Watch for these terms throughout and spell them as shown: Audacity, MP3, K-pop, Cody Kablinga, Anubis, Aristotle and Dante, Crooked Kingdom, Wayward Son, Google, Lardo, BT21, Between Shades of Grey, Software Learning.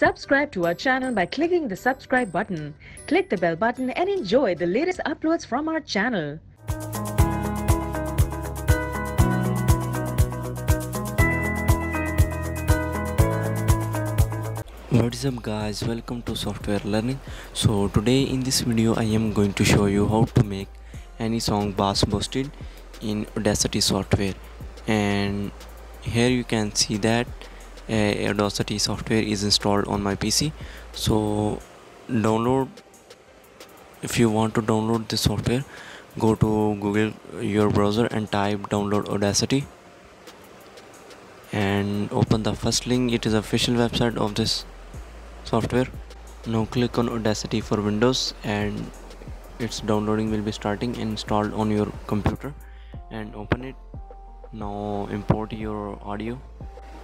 Subscribe to our channel by clicking the subscribe button. Click the bell button and enjoy the latest uploads from our channel. What is up guys, welcome to Software Learning. So today in this video I am going to show you how to make any song bass boosted in Audacity software. And here you can see that Audacity software is installed on my PC. So download, if you want to download this software, go to Google, your browser, and type download Audacity and open the first link. It is official website of this software. Now click on Audacity for Windows and its downloading will be starting and installed on your computer, and open it. Now import your audio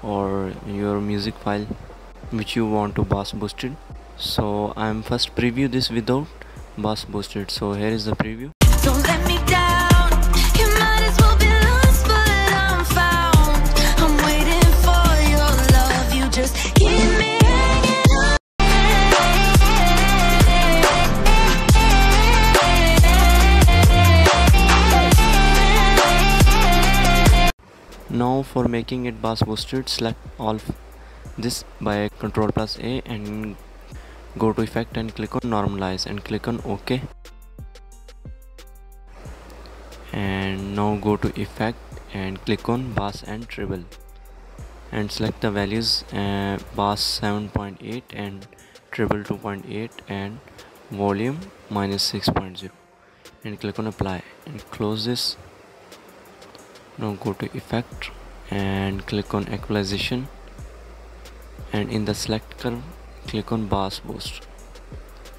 or your music file which you want to bass boosted. So I'm first preview this without bass boosted. So here is the preview. Don't let me down, you might as well be lost but unfound. I'm waiting for your love, you just keep me hanging on. Now for making it bass boosted, select all this by Ctrl+A and go to effect and click on normalize and click on OK. And now go to effect and click on bass and treble and select the values, bass 7.8 and treble 2.8 and volume -6.0, and click on apply and close this. Now go to effect and click on equalization, and in the select curve click on bass boost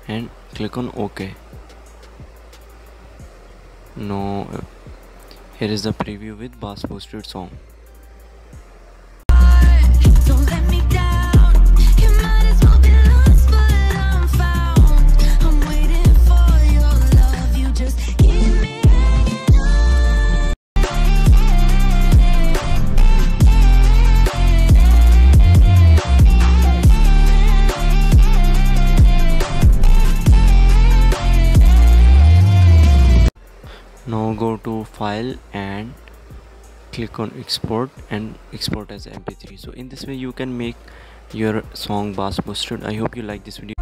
and click on OK. Now here is the preview with bass boosted song. Now go to file and click on export and export as MP3. So in this way you can make your song bass boosted. I hope you like this video.